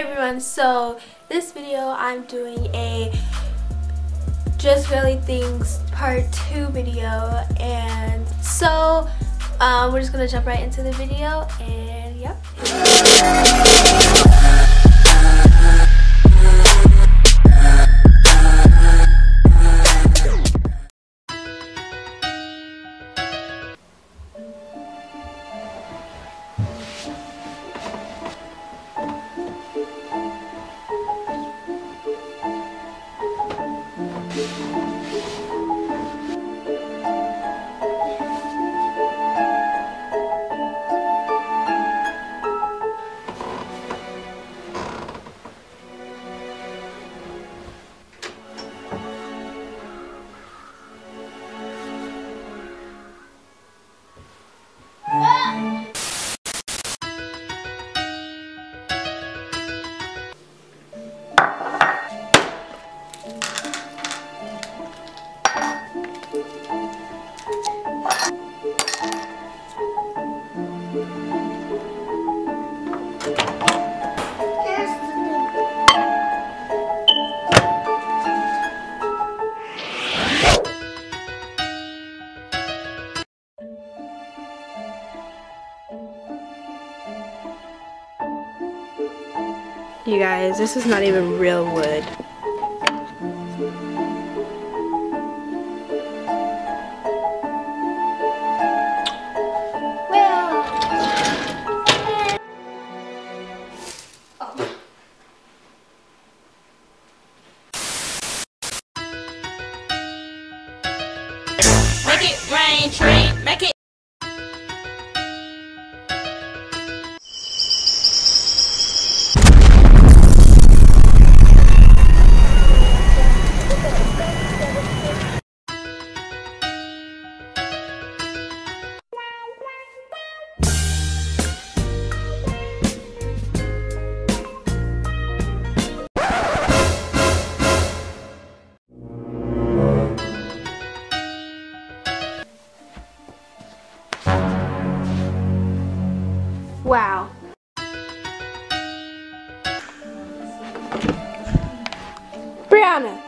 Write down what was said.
Hey everyone, so this video I'm doing a Just Really Things part 2 video, and so we're just gonna jump right into the video and yep. You guys, this is not even real wood. Make it rain, train, make it. Wow. Brianna.